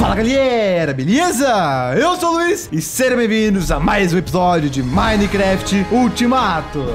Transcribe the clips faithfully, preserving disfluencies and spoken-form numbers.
Fala galera, beleza? Eu sou o Luiz e sejam bem-vindos a mais um episódio de Minecraft Ultimato.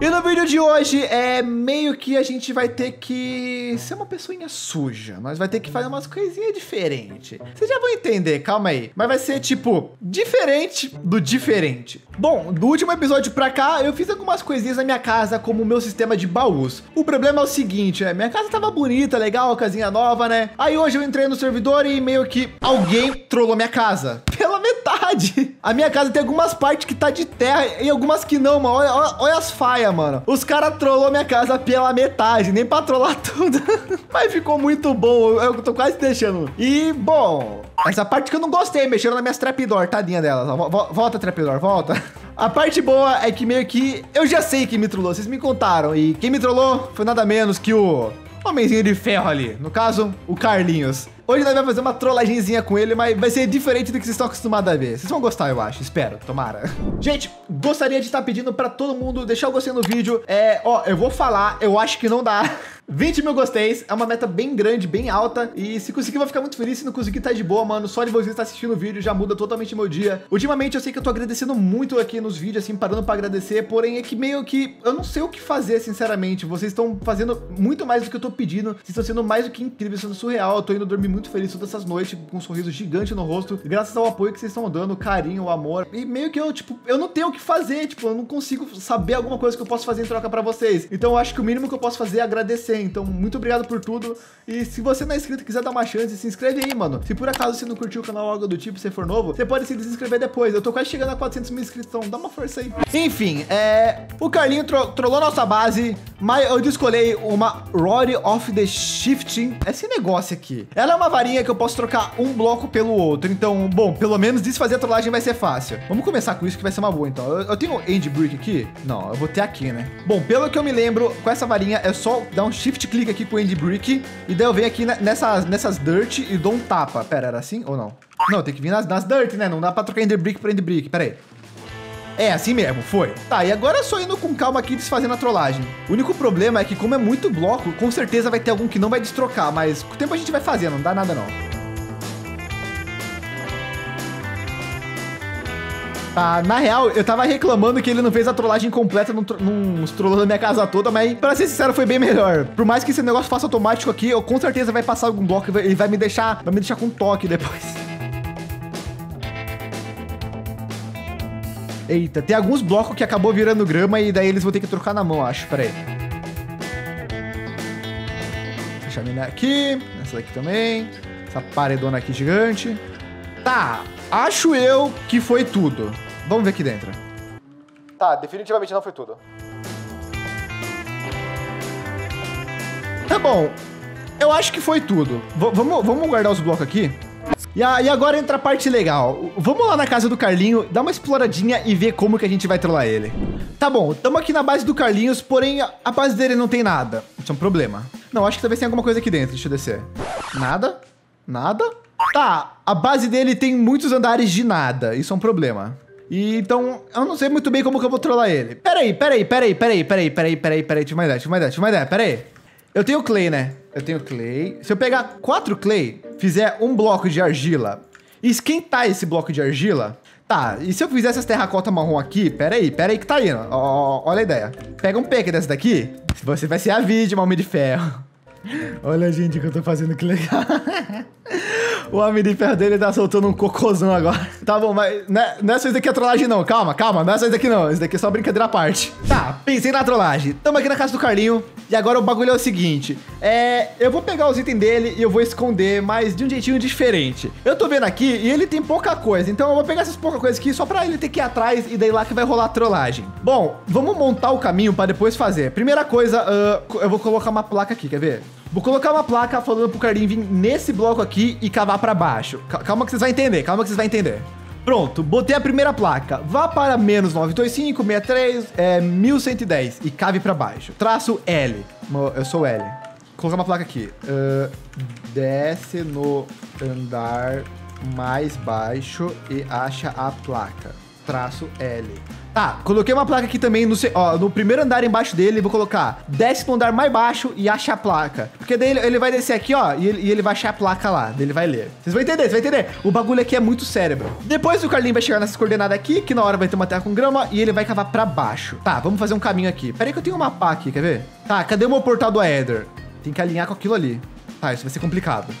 E no vídeo de hoje é meio que a gente vai ter que ser uma pessoinha suja. Nós vai ter que fazer umas coisinhas diferentes. Vocês já vão entender, calma aí. Mas vai ser tipo, diferente do diferente. Bom, do último episódio pra cá, eu fiz algumas coisinhas na minha casa, como o meu sistema de baús. O problema é o seguinte, né? Minha casa tava bonita, legal, casinha nova, né? Aí hoje eu entrei no servidor e meio que alguém trollou minha casa. Pela metade. A minha casa tem algumas partes que tá de terra e algumas que não, mano. Olha, olha, olha as falhas, mano. Os caras trollou minha casa pela metade, nem pra trollar tudo. Mas ficou muito bom, eu tô quase deixando. E, bom, essa parte que eu não gostei, mexeram na minha trapdoor, tadinha delas. Volta, trapdoor, volta. A parte boa é que meio que eu já sei quem me trollou, vocês me contaram. E quem me trollou foi nada menos que o homenzinho de ferro ali, no caso, o Carlinhos. Hoje nós vamos fazer uma trollagenzinha com ele, mas vai ser diferente do que vocês estão acostumados a ver. Vocês vão gostar, eu acho. Espero, tomara. Gente, gostaria de estar pedindo pra todo mundo deixar o gostei no vídeo. É, ó, eu vou falar, eu acho que não dá. vinte mil gosteis, é uma meta bem grande, bem alta. E se conseguir, eu vou ficar muito feliz. Se não conseguir, tá de boa, mano. Só de vocês estar assistindo o vídeo já muda totalmente meu dia. Ultimamente, eu sei que eu tô agradecendo muito aqui nos vídeos, assim, parando pra agradecer. Porém, é que meio que eu não sei o que fazer, sinceramente. Vocês estão fazendo muito mais do que eu tô pedindo. Vocês estão sendo mais do que incrível, sendo surreal. Eu tô indo dormir muito feliz todas essas noites, com um sorriso gigante no rosto, graças ao apoio que vocês estão dando, o carinho, o amor, e meio que eu, tipo, eu não tenho o que fazer, tipo, eu não consigo saber alguma coisa que eu posso fazer em troca pra vocês, então eu acho que o mínimo que eu posso fazer é agradecer, então muito obrigado por tudo, e se você não é inscrito e quiser dar uma chance, se inscreve aí, mano, se por acaso você não curtiu o canal ou algo do tipo, se for novo, você pode se desinscrever depois, eu tô quase chegando a quatrocentos mil inscritos, então dá uma força aí. Enfim, é, o Carlinho tro trollou nossa base, mas eu escolhi uma Rod of the Shifting, esse negócio aqui, ela é uma varinha que eu posso trocar um bloco pelo outro. Então, bom, pelo menos desfazer a trollagem vai ser fácil. Vamos começar com isso que vai ser uma boa, então. Eu, eu tenho End Brick aqui? Não, eu vou ter aqui, né? Bom, pelo que eu me lembro, com essa varinha é só dar um shift clique aqui pro End Brick. E daí eu venho aqui nessas, nessas dirt e dou um tapa. Pera, era assim ou não? Não, tem que vir nas, nas dirt, né? Não dá pra trocar Ender Brick pra End Brick. Pera aí. É, assim mesmo, foi. Tá, e agora só indo com calma aqui desfazendo a trollagem. O único problema é que como é muito bloco, com certeza vai ter algum que não vai destrocar, mas com o tempo a gente vai fazendo, não dá nada não. Ah, na real, eu tava reclamando que ele não fez a trollagem completa, não, tro não trollou na minha casa toda, mas pra ser sincero, foi bem melhor. Por mais que esse negócio faça automático aqui, eu com certeza vai passar algum bloco e vai, vai me deixar, vai me deixar com toque depois. Eita, tem alguns blocos que acabou virando grama e daí eles vão ter que trocar na mão, acho. Pera aí. Deixa eu minar aqui. Essa daqui também. Essa paredona aqui gigante. Tá, acho eu que foi tudo. Vamos ver aqui dentro. Tá, definitivamente não foi tudo. Tá bom. Eu acho que foi tudo. V- vamos, vamos guardar os blocos aqui. E agora entra a parte legal. Vamos lá na casa do Carlinho, dar uma exploradinha e ver como que a gente vai trollar ele. Tá bom, estamos aqui na base do Carlinhos, porém a base dele não tem nada. Isso é um problema. Não, acho que talvez tenha alguma coisa aqui dentro. Deixa eu descer. Nada? Nada? Tá, a base dele tem muitos andares de nada. Isso é um problema. E então, eu não sei muito bem como que eu vou trollar ele. Peraí, peraí, peraí, peraí, peraí, peraí, peraí, peraí. Tive uma ideia, tive uma ideia, tive uma ideia, peraí. Eu tenho clay, né? Eu tenho clay. Se eu pegar quatro clay, fizer um bloco de argila e esquentar esse bloco de argila... Tá, e se eu fizer essas terracota marrom aqui? Pera aí, pera aí que tá indo. Ó, ó, olha a ideia. Pega um pack dessa daqui, você vai ser a vítima, Homem de Ferro. Olha, gente, o que eu tô fazendo, que legal. O Homem de Ferro dele tá soltando um cocôzão agora. Tá bom, mas não é, não é só isso daqui a trollagem não. Calma, calma, não é só isso daqui não. Isso daqui é só brincadeira à parte. Tá, pensei na trollagem. Tamo aqui na casa do Carlinho. E agora o bagulho é o seguinte, é, eu vou pegar os itens dele e eu vou esconder, mas de um jeitinho diferente. Eu tô vendo aqui e ele tem pouca coisa, então eu vou pegar essas poucas coisas aqui só pra ele ter que ir atrás e daí lá que vai rolar a trollagem. Bom, vamos montar o caminho pra depois fazer. Primeira coisa, uh, eu vou colocar uma placa aqui, quer ver? Vou colocar uma placa falando pro Carlinho vir nesse bloco aqui e cavar pra baixo. Calma que vocês vão entender, calma que vocês vão entender. Pronto, botei a primeira placa. Vá para menos novecentos e vinte e cinco, sessenta e três, é, mil cento e dez e cave para baixo. Traço L. Eu sou L. Vou colocar uma placa aqui. Uh, desce no andar mais baixo e acha a placa. Traço L. Tá, coloquei uma placa aqui também no, ó, no primeiro andar embaixo dele. Vou colocar, desce pro andar mais baixo e acha a placa. Porque daí ele, ele vai descer aqui, ó, e ele, e ele vai achar a placa lá. Daí ele vai ler. Vocês vão entender, vocês vão entender. O bagulho aqui é muito cérebro. Depois o Carlinhos vai chegar nessas coordenadas aqui, que na hora vai ter uma terra com grama, e ele vai cavar pra baixo. Tá, vamos fazer um caminho aqui. Pera aí que eu tenho uma pá aqui, quer ver? Tá, cadê o meu portal do Ender? Tem que alinhar com aquilo ali. Tá, isso vai ser complicado.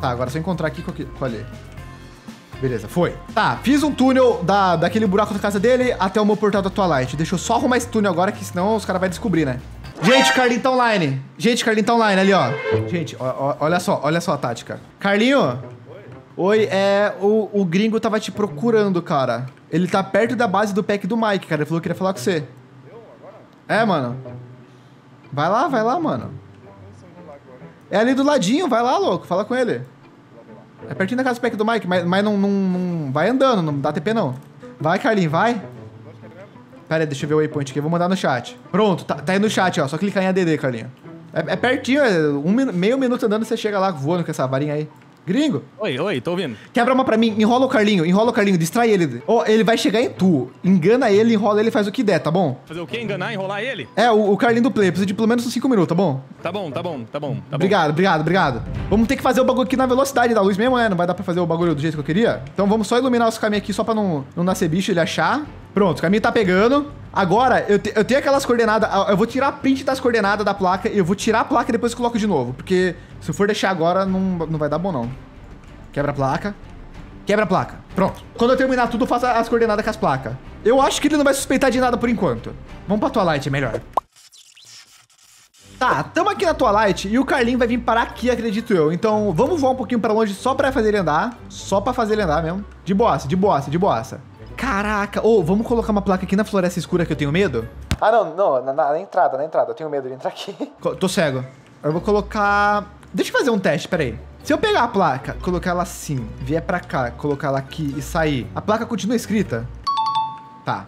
Tá, agora é só encontrar aqui com ali. Beleza, foi. Tá, fiz um túnel da, daquele buraco da casa dele até o meu portal da Twilight. Deixa eu só arrumar esse túnel agora, que senão os caras vão descobrir, né? Gente, Carlinhos tá online. Gente, Carlinhos tá online ali, ó. Gente, ó, ó, olha só, olha só a tática. Carlinhos. Oi. Oi, é... O, o gringo tava te procurando, cara. Ele tá perto da base do pack do Mike, cara. Ele falou que queria falar com você. Eu? Agora? É, mano. Vai lá, vai lá, mano. É ali do ladinho, vai lá, louco. Fala com ele. É pertinho da casa do pack do Mike, mas, mas não, não, não... Vai andando, não dá T P não. Vai, Carlinhos, vai. Pera aí, deixa eu ver o waypoint aqui, eu vou mandar no chat. Pronto, tá, tá aí no chat, ó. Só clicar em A D D, Carlinhos. É, é pertinho, é um, meio minuto andando e você chega lá voando com essa varinha aí. Gringo. Oi, oi, tô ouvindo. Quebra uma pra mim, enrola o Carlinhos, enrola o Carlinhos, distrai ele. Oh, ele vai chegar em tu, engana ele, enrola ele, faz o que der, tá bom? Fazer o quê? Enganar, enrolar ele? É, o, o Carlinhos do play, precisa de pelo menos uns cinco minutos, tá bom? Tá bom, tá bom, tá bom, tá bom. Obrigado, obrigado, obrigado. Vamos ter que fazer o bagulho aqui na velocidade da luz mesmo, né? Não vai dar pra fazer o bagulho do jeito que eu queria. Então vamos só iluminar os caminhos aqui, só pra não, não nascer bicho, ele achar. Pronto, o caminho tá pegando. Agora, eu, te, eu tenho aquelas coordenadas... Eu vou tirar a print das coordenadas da placa e eu vou tirar a placa e depois coloco de novo. Porque se eu for deixar agora, não, não vai dar bom, não. Quebra a placa. Quebra a placa. Pronto. Quando eu terminar tudo, eu faço as coordenadas com as placas. Eu acho que ele não vai suspeitar de nada por enquanto. Vamos pra Twilight, é melhor. Tá, tamo aqui na Twilight e o Carlinhos vai vir parar aqui, acredito eu. Então, vamos voar um pouquinho pra longe só pra fazer ele andar. Só pra fazer ele andar mesmo. De boassa, de boassa, de boassa. Caraca, ô, oh, vamos colocar uma placa aqui na floresta escura que eu tenho medo? Ah, não, não, na, na entrada, na entrada, eu tenho medo de entrar aqui. Tô cego. Eu vou colocar... Deixa eu fazer um teste, peraí. Se eu pegar a placa, colocar ela assim, vier pra cá, colocar ela aqui e sair, a placa continua escrita? Tá.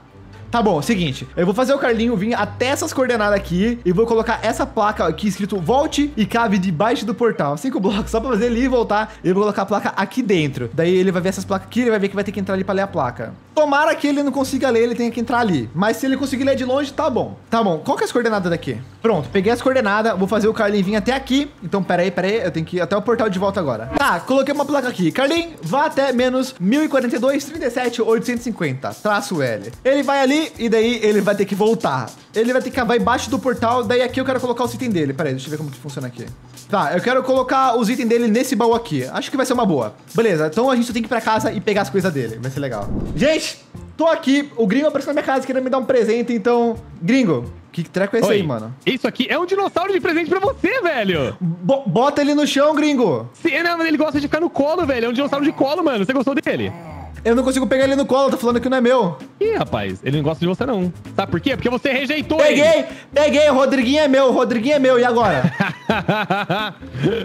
Tá bom, seguinte, eu vou fazer o Carlinhos vir até essas coordenadas aqui e vou colocar essa placa aqui escrito volte e cabe debaixo do portal. Cinco blocos, só pra fazer ele ir e voltar. Eu vou colocar a placa aqui dentro. Daí ele vai ver essas placas aqui, ele vai ver que vai ter que entrar ali pra ler a placa. Tomara que ele não consiga ler, ele tem que entrar ali. Mas se ele conseguir ler de longe, tá bom. Tá bom, qual que é as coordenadas daqui? Pronto, peguei as coordenadas, vou fazer o Carlinhos vir até aqui. Então, peraí, peraí, eu tenho que ir até o portal de volta agora. Tá, coloquei uma placa aqui. Carlinhos, vá até menos mil e quarenta e dois, trinta e sete, oitocentos e cinquenta, traço L. Ele vai ali e daí ele vai ter que voltar. Ele vai ter que cavar embaixo do portal. Daí aqui eu quero colocar os itens dele. Pera aí, deixa eu ver como que funciona aqui. Tá, eu quero colocar os itens dele nesse baú aqui. Acho que vai ser uma boa. Beleza, então a gente só tem que ir pra casa e pegar as coisas dele. Vai ser legal. Gente, tô aqui. O Gringo apareceu na minha casa querendo me dar um presente, então... Gringo, que treco é esse aí, mano? Isso aqui é um dinossauro de presente pra você, velho. Bo- bota ele no chão, Gringo. Sim, não, ele gosta de ficar no colo, velho. É um dinossauro de colo, mano. Você gostou dele? Eu não consigo pegar ele no colo, tá falando que não é meu. Ih, rapaz, ele não gosta de você não. Sabe por quê? Porque você rejeitou peguei, ele. Peguei, peguei, o Rodriguinho é meu, o Rodriguinho é meu, e agora?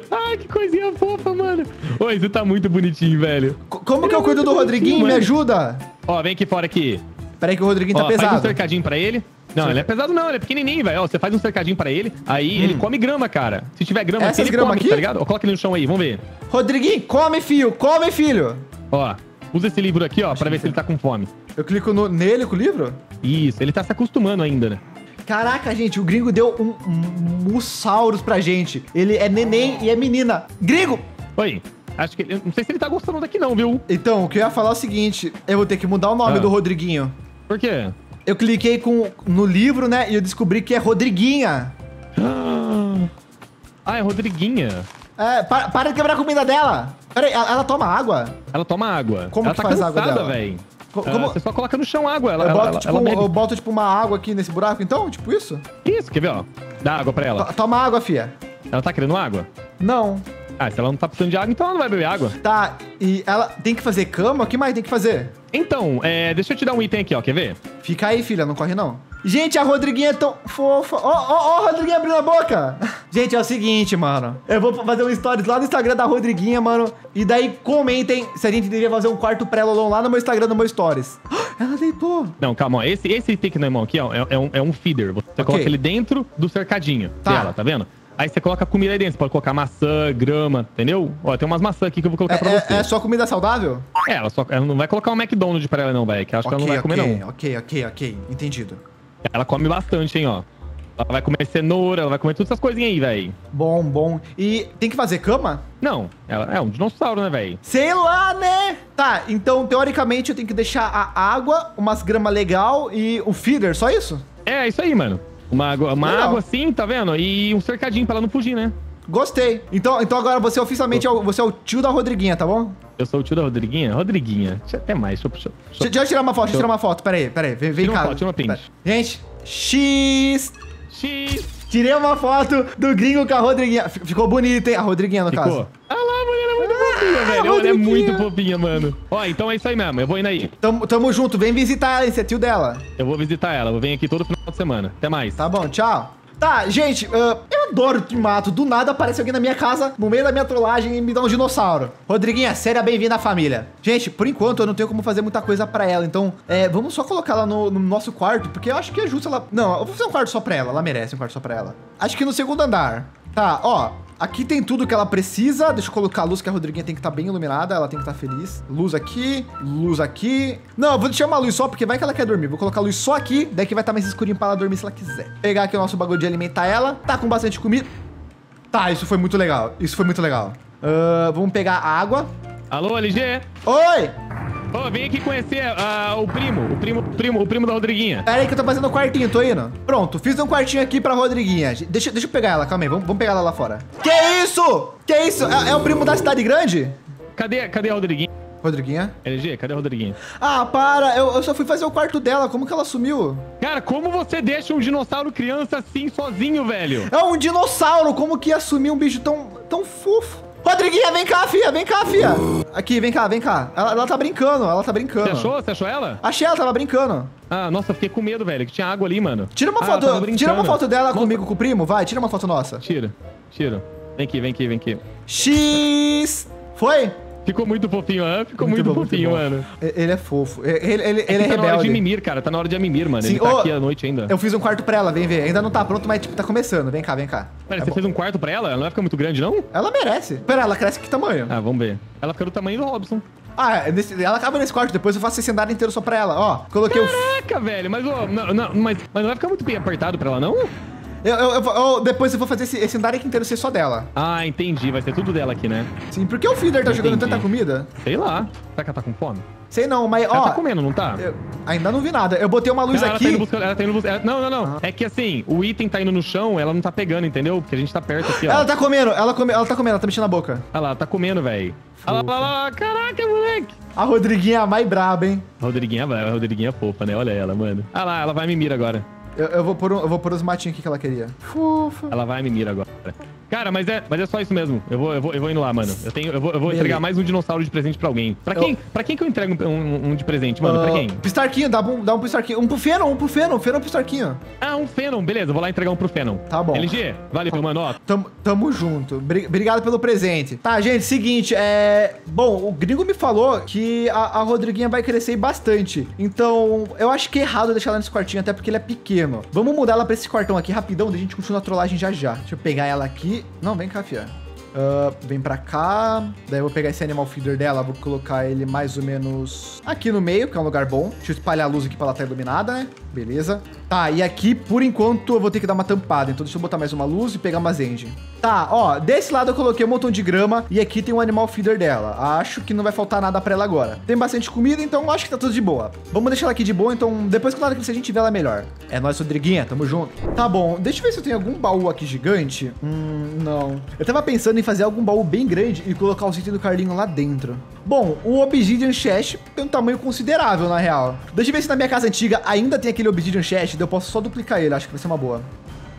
Ai, que coisinha fofa, mano. Oi, você tá muito bonitinho, velho. C como ele que eu é cuido do Rodriguinho? Mano. Me ajuda. Ó, vem aqui fora aqui. Peraí que o Rodriguinho ó, tá pesado. Faz um cercadinho pra ele. Não, Sim. ele é pesado não, ele é pequenininho, velho. Você faz um cercadinho pra ele, aí hum. ele come grama, cara. Se tiver grama Essas aqui, ele grama come, aqui? Tá ligado? Ó, coloca ele no chão aí, vamos ver. Rodriguinho, come, filho, come, filho. Ó. Usa esse livro aqui, ó, Acho pra ver que... se ele tá com fome. Eu clico no... nele com o livro? Isso, ele tá se acostumando ainda, né? Caraca, gente, o Gringo deu um, um Mussaurus pra gente. Ele é neném e é menina. Gringo! Oi, acho que ele... Não sei se ele tá gostando daqui não, viu? Então, o que eu ia falar é o seguinte. Eu vou ter que mudar o nome ah. do Rodriguinho. Por quê? Eu cliquei com... no livro, né, e eu descobri que é Rodriguinha. Ah, é Rodriguinha. É, para, para de quebrar a comida dela. Peraí, ela, ela toma água? Ela toma água. Como ela que tá faz cansada, água dela? Velho. Como... Você só coloca no chão água. Ela, eu, boto, ela, tipo, ela eu boto, tipo, uma água aqui nesse buraco, então? Tipo isso? Isso, quer ver, ó? Dá água pra ela. T toma água, fia. Ela tá querendo água? Não. Ah, se ela não tá precisando de água, então ela não vai beber água. Tá, e ela tem que fazer cama? O que mais tem que fazer? Então, é, deixa eu te dar um item aqui, ó. Quer ver? Fica aí, filha. Não corre, não. Gente, a Rodriguinha é tão fofa. Ó, ó, ó, a Rodriguinha abrindo a boca. Gente, é o seguinte, mano. Eu vou fazer um stories lá no Instagram da Rodriguinha, mano. E daí comentem se a gente deveria fazer um quarto pré-lolão lá no meu Instagram, no meu stories. Ela deitou. Não, calma, ó. Esse, esse item que na mão aqui, ó, é, é, um, é um feeder. Você okay. coloca ele dentro do cercadinho tá. dela, tá vendo? Aí você coloca comida aí dentro, você pode colocar maçã, grama, entendeu? Ó, tem umas maçãs aqui que eu vou colocar é, pra é, você. É só comida saudável? É, ela, só, ela não vai colocar um McDonald's pra ela não, velho, que acho okay, que ela não vai okay, comer não. Ok, ok, ok, entendido. Ela come bastante, hein, ó. Ela vai comer cenoura, ela vai comer todas essas coisinhas aí, velho. Bom, bom. E tem que fazer cama? Não, ela é um dinossauro, né, velho? Sei lá, né? Tá, então, teoricamente, eu tenho que deixar a água, umas gramas legal e o feeder, só isso? É, isso aí, mano. Uma água, uma água assim, tá vendo? E um cercadinho pra ela não fugir, né? Gostei. Então, então agora você oficialmente é o, você é o tio da Rodriguinha, tá bom? Eu sou o tio da Rodriguinha? Rodriguinha. Deixa até mais. Deixa, deixa, deixa, deixa eu tirar uma foto, deixa eu tirar uma foto. Pera aí, pera aí. Vem, vem cá. Tira uma foto, tira uma print. Gente, X... X... Tirei uma foto do Gringo com a Rodriguinha. Ficou bonito, hein? A Rodriguinha, no Ficou. caso. Olha lá, a mulher é muito ah, fofinha, velho. Ela é muito fofinha, mano. Ó, então é isso aí mesmo. Eu vou indo aí. Tamo, tamo junto. Vem visitar ela, hein? Você é tio dela. Eu vou visitar ela. Eu venho aqui todo final de semana. Até mais. Tá bom, tchau. Tá, gente, uh, eu adoro o mato. Do nada aparece alguém na minha casa, no meio da minha trollagem, e me dá um dinossauro. Rodriguinha, seja bem-vinda à família. Gente, por enquanto eu não tenho como fazer muita coisa pra ela, então é, vamos só colocar ela no, no nosso quarto, porque eu acho que é justo ela... Não, eu vou fazer um quarto só pra ela, ela merece um quarto só pra ela. Acho que no segundo andar. Tá, ó, aqui tem tudo que ela precisa. Deixa eu colocar a luz, que a Rodriguinha tem que estar bem iluminada, ela tem que estar feliz. Luz aqui, luz aqui. Não, eu vou deixar uma luz só, porque vai que ela quer dormir. Vou colocar a luz só aqui, daí que vai estar mais escurinho pra ela dormir se ela quiser. Pegar aqui o nosso bagulho de alimentar ela. Tá com bastante comida. Tá, isso foi muito legal, isso foi muito legal. Uh, vamos pegar a água. Alô, L G? Oi! Ô, oh, vem aqui conhecer uh, o primo, o primo, o primo, o primo da Rodriguinha. Pera aí que eu tô fazendo um quartinho, tô indo. Pronto, fiz um quartinho aqui pra Rodriguinha. Deixa, deixa eu pegar ela, calma aí, vamos, vamos pegar ela lá fora. Que isso? Que isso? É, é o primo da cidade grande? Cadê, cadê a Rodriguinha? Rodriguinha? L G, cadê a Rodriguinha? Ah, para, eu, eu só fui fazer o quarto dela, como que ela sumiu? Cara, como você deixa um dinossauro criança assim, sozinho, velho? É um dinossauro, como que ia sumir um bicho tão, tão fofo? Rodriguinha, vem cá, fia, vem cá, fia. Aqui, vem cá, vem cá. Ela, ela tá brincando, ela tá brincando. Você achou? Você achou ela? Achei, ela tava brincando. Ah, nossa, fiquei com medo, velho, que tinha água ali, mano. Tira uma ah, foto, tira uma foto dela nossa. comigo, com o primo, vai, tira uma foto nossa. Tira, tira. Vem aqui, vem aqui, vem aqui. X! Foi? Ficou muito fofinho, né? Ficou muito, muito bom, fofinho, muito mano. Ele é fofo. Ele, ele, ele é, ele é tá rebelde. Tá na hora de mimir, cara. Tá na hora de mimir, mano. Sim, ele tá ô, aqui à noite ainda. Eu fiz um quarto pra ela, vem ver. Ainda não tá pronto, mas tipo, tá começando. Vem cá, vem cá. Pera, tá você bom. fez um quarto pra ela? Ela não vai ficar muito grande, não? Ela merece. Pera, ela cresce que tamanho? Ah, vamos ver. Ela fica do tamanho do Robson. Ah, nesse, ela acaba nesse quarto, depois eu faço esse andar inteiro só pra ela, ó. Coloquei Caraca, o... Caraca, velho, mas, ó, não, não, mas, mas não vai ficar muito bem apertado pra ela, não? Eu, eu, eu, eu, depois eu vou fazer esse, esse andar aqui inteiro ser só dela. Ah, entendi. Vai ser tudo dela aqui, né? Sim, por que o feeder tá entendi. jogando tanta comida? Sei lá. Será que ela tá com fome? Sei não, mas ela ó... Ela tá comendo, não tá? Eu, ainda não vi nada. Eu botei uma luz não, aqui... Ela tá indo buscando, ela tá indo buscando, ela, não, não, não. Ah. É que assim, o item tá indo no chão, ela não tá pegando, entendeu? Porque a gente tá perto aqui, ó. Ela tá comendo, ela, come, ela tá comendo, ela tá mexendo a boca. Olha lá, ela tá comendo, velho. Olha lá, olha lá, caraca, moleque. A Rodriguinha é a mais braba, hein? A Rodriguinha, a Rodriguinha é fofa, né? Olha ela, mano. Olha lá, ela vai me mirar agora. Eu, eu, vou pôr um, eu vou pôr os matinhos aqui que ela queria. Fufa. Ela vai me mira agora. Cara, mas é, mas é só isso mesmo. Eu vou, eu vou, eu vou indo lá, mano. Eu, tenho, eu, vou, eu vou entregar mais um dinossauro de presente pra alguém. Pra quem, eu... pra quem que eu entrego um, um, um de presente, mano? Uh, pra quem? Pistarquinho, dá um, dá um pistarquinho. Um pro Fenon, um pro Fenon. Fenon pistarquinho. Ah, um Fenon. Beleza, eu vou lá entregar um pro Fenon. Tá bom. L G, valeu, tá. mano. Ó. Tamo, tamo junto. Obrigado pelo presente. Tá, gente, seguinte. É... Bom, o Gringo me falou que a, a Rodriguinha vai crescer bastante. Então, eu acho que é errado deixar ela nesse quartinho, até porque ele é pequeno. Vamos mudar ela pra esse quartão aqui rapidão, da gente continuar a trollagem já já. Deixa eu pegar ela aqui. Não, vem cá, fia. Uh, vem pra cá. Daí eu vou pegar esse animal feeder dela, vou colocar ele mais ou menos aqui no meio, que é um lugar bom. Deixa eu espalhar a luz aqui pra ela estar iluminada, né? Beleza. Tá, e aqui, por enquanto, eu vou ter que dar uma tampada. Então deixa eu botar mais uma luz e pegar umas end. Tá, ó, desse lado eu coloquei um montão de grama e aqui tem um animal feeder dela. Acho que não vai faltar nada pra ela agora. Tem bastante comida, então acho que tá tudo de boa. Vamos deixar ela aqui de boa, então depois que ela crescer a gente vê ela melhor. É nóis, Rodriguinha, tamo junto. Tá bom, deixa eu ver se eu tenho algum baú aqui gigante. Hum, não. Eu tava pensando em fazer algum baú bem grande e colocar os itens do Carlinho lá dentro. Bom, o Obsidian Chest tem um tamanho considerável, na real. Deixa eu ver se na minha casa antiga ainda tem aquele Obsidian Chest, eu posso só duplicar ele, acho que vai ser uma boa.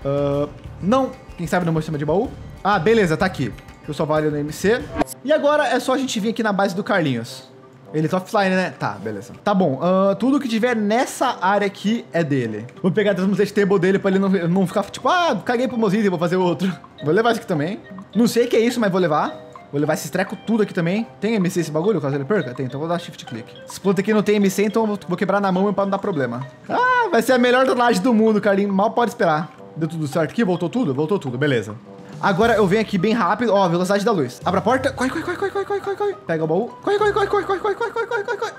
Uh, não, quem sabe no meu sistema de baú. Ah, beleza, tá aqui. Deixa eu salvar ele no M C. E agora é só a gente vir aqui na base do Carlinhos. Ele tá offline, né? Tá, beleza. Tá bom, uh, tudo que tiver nessa área aqui é dele. Vou pegar a Transmutation Table dele pra ele não, não ficar tipo, ah, caguei pro Mozilla e vou fazer outro. Vou levar isso aqui também. Não sei o que é isso, mas vou levar. Vou levar esse treco tudo aqui também. Tem M C esse bagulho, caso ele perca? Tem, então vou dar shift click. Esse planta aqui não tem M C, então eu vou quebrar na mão pra não dar problema. Ah, vai ser a melhor trollagem do mundo, Carlinhos. Mal pode esperar. Deu tudo certo aqui? Voltou tudo? Voltou tudo, beleza. Agora eu venho aqui bem rápido. Ó, velocidade da luz. Abre a porta. Corre, corre, corre, corre, corre, corre, corre. Pega o baú. Corre, corre, corre, corre, corre, corre, corre, corre, corre, corre.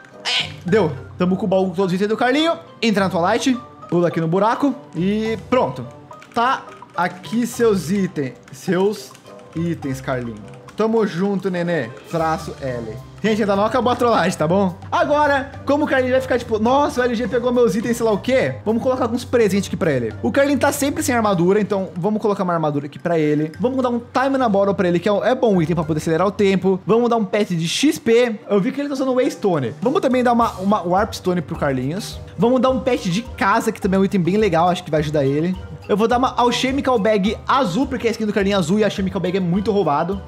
Deu. Tamo com o baú com todos os itens do Carlinho. Entra na Twilight. Pula aqui no buraco. E pronto. Tá aqui seus itens. Seus itens, Carlinho. Tamo junto, nenê. Traço L. Gente, ainda não acabou a trollagem, tá bom? Agora, como o Carlinho vai ficar tipo, nossa, o L G pegou meus itens, sei lá o quê? Vamos colocar alguns presentes aqui pra ele. O Carlinho tá sempre sem armadura, então vamos colocar uma armadura aqui pra ele. Vamos dar um time na bottle pra ele, que é, um, é bom item pra poder acelerar o tempo. Vamos dar um pet de X P. Eu vi que ele tá usando Waystone. Vamos também dar uma, uma Warpstone pro Carlinhos. Vamos dar um pet de casa, que também é um item bem legal, acho que vai ajudar ele. Eu vou dar uma alchemical bag azul, porque a skin do Carlinho é azul e a alchemical bag é muito roubado.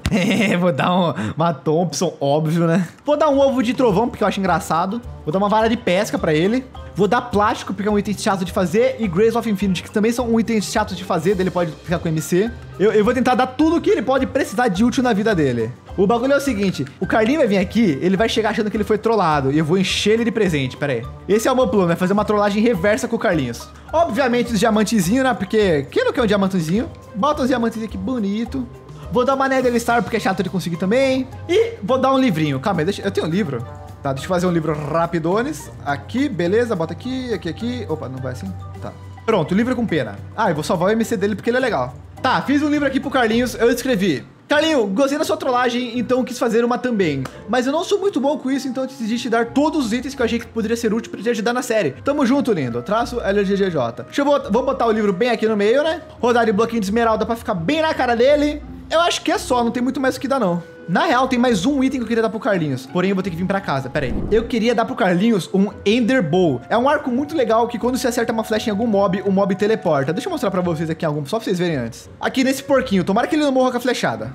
Vou dar um, uma Thompson, óbvio, né? Vou dar um ovo de trovão, porque eu acho engraçado. Vou dar uma vara de pesca pra ele. Vou dar plástico, porque é um item chato de fazer. E Grace of Infinity, que também são um item chato de fazer. Daí ele pode ficar com M C. Eu, eu vou tentar dar tudo que ele pode precisar de útil na vida dele. O bagulho é o seguinte. O Carlinho vai vir aqui, ele vai chegar achando que ele foi trollado. E eu vou encher ele de presente, pera aí. Esse é o meu plano, é fazer uma trollagem reversa com o Carlinhos. Obviamente os diamantezinhos, né? Porque quem não quer um diamantezinho? Bota os diamantezinhos aqui, bonito. Vou dar uma Nether Star, porque é chato de conseguir também. E vou dar um livrinho. Calma aí, deixa... eu tenho um livro. Tá, deixa eu fazer um livro rapidones. Aqui, beleza. Bota aqui, aqui, aqui. Opa, não vai assim? Tá. Pronto, livro com pena. Ah, eu vou salvar o M C dele, porque ele é legal. Tá, fiz um livro aqui pro Carlinhos. Eu escrevi... Carlinho, gostei da sua trollagem, então quis fazer uma também. Mas eu não sou muito bom com isso, então decidi te dar todos os itens que eu achei que poderia ser útil pra te ajudar na série. Tamo junto, lindo. Traço L G G J. Deixa eu botar, vou botar o livro bem aqui no meio, né? Rodar de bloquinho de esmeralda pra ficar bem na cara dele. Eu acho que é só, não tem muito mais o que dar, não. Na real, tem mais um item que eu queria dar pro Carlinhos. Porém, eu vou ter que vir pra casa, pera aí. Eu queria dar pro Carlinhos um Ender Bow. É um arco muito legal que quando você acerta uma flecha em algum mob, o mob teleporta. Deixa eu mostrar pra vocês aqui algum, só pra vocês verem antes. Aqui nesse porquinho, tomara que ele não morra com a flechada.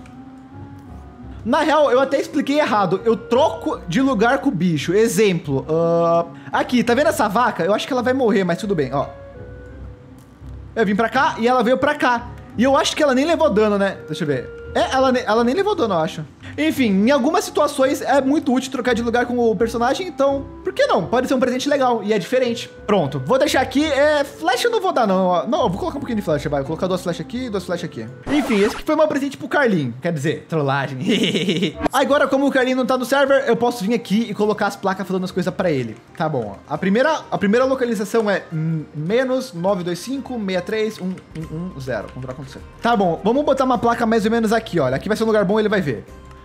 Na real, eu até expliquei errado. Eu troco de lugar com o bicho. Exemplo, uh... aqui, tá vendo essa vaca? Eu acho que ela vai morrer, mas tudo bem, ó. Eu vim pra cá e ela veio pra cá. E eu acho que ela nem levou dano, né? Deixa eu ver. É, ela, ela nem levou dano, eu acho. Enfim, em algumas situações é muito útil trocar de lugar com o personagem, então... por que não? Pode ser um presente legal e é diferente. Pronto, vou deixar aqui. É, flecha eu não vou dar, não. Não, eu vou colocar um pouquinho de flecha, vai. Vou colocar duas flechas aqui e duas flechas aqui. Enfim, esse aqui foi meu presente pro Carlinho. Quer dizer, trollagem. Agora, como o Carlinho não tá no server, eu posso vir aqui e colocar as placas falando as coisas pra ele. Tá bom, ó. A primeira, a primeira localização é menos nove dois cinco seis três um um um zero. Vamos ver o que aconteceu. Tá bom, vamos botar uma placa mais ou menos aqui, olha. Aqui vai ser um lugar bom, ele vai ver.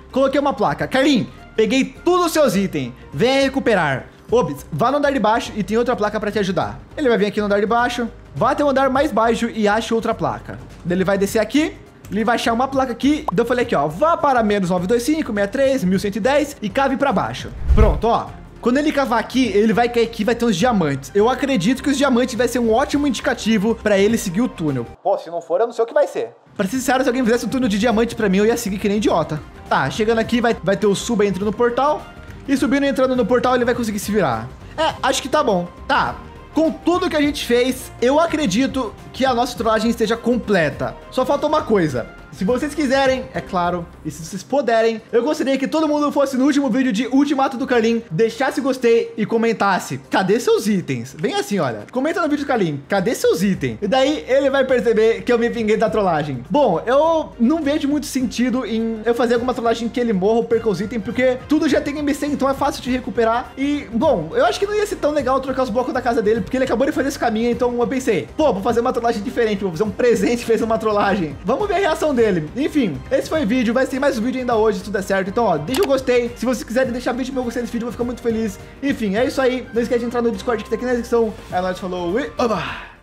Coloquei uma placa. Carlinho, peguei todos os seus itens. Venha recuperar. Obis, vá no andar de baixo e tem outra placa pra te ajudar. Ele vai vir aqui no andar de baixo. Vá até o andar mais baixo e ache outra placa. Ele vai descer aqui. Ele vai achar uma placa aqui. Então eu falei aqui, ó. Vá para menos nove dois cinco seis três um um um zero e cave pra baixo. Pronto, ó. Quando ele cavar aqui, ele vai cair aqui e vai ter uns diamantes. Eu acredito que os diamantes vai ser um ótimo indicativo pra ele seguir o túnel. Pô, se não for, eu não sei o que vai ser. Pra ser sincero, se alguém fizesse um túnel de diamante pra mim, eu ia seguir que nem idiota. Tá, chegando aqui, vai, vai ter o suba entrando no portal. E subindo e entrando no portal, ele vai conseguir se virar. É, acho que tá bom. Tá, com tudo que a gente fez, eu acredito que a nossa trollagem esteja completa. Só falta uma coisa. Se vocês quiserem, é claro, e se vocês puderem, eu gostaria que todo mundo fosse no último vídeo de Ultimato do Carlinho, deixasse o gostei e comentasse, cadê seus itens? Bem assim, olha, comenta no vídeo do Carlinho, cadê seus itens? E daí ele vai perceber que eu me vinguei da trollagem. Bom, eu não vejo muito sentido em eu fazer alguma trollagem que ele morra ou perca os itens, porque tudo já tem M C, então é fácil de recuperar. E, bom, eu acho que não ia ser tão legal trocar os blocos da casa dele, porque ele acabou de fazer esse caminho, então eu pensei, pô, vou fazer uma trollagem diferente, vou fazer um presente, fez uma trollagem. Vamos ver a reação dele. Enfim, esse foi o vídeo, vai ter mais um vídeo ainda hoje, se tudo der certo. Então, ó, deixa o gostei. Se vocês quiserem deixar vídeo meu gostei desse vídeo, eu vou ficar muito feliz. Enfim, é isso aí. Não esquece de entrar no Discord que tá aqui na descrição. É nóis, falou e... oba!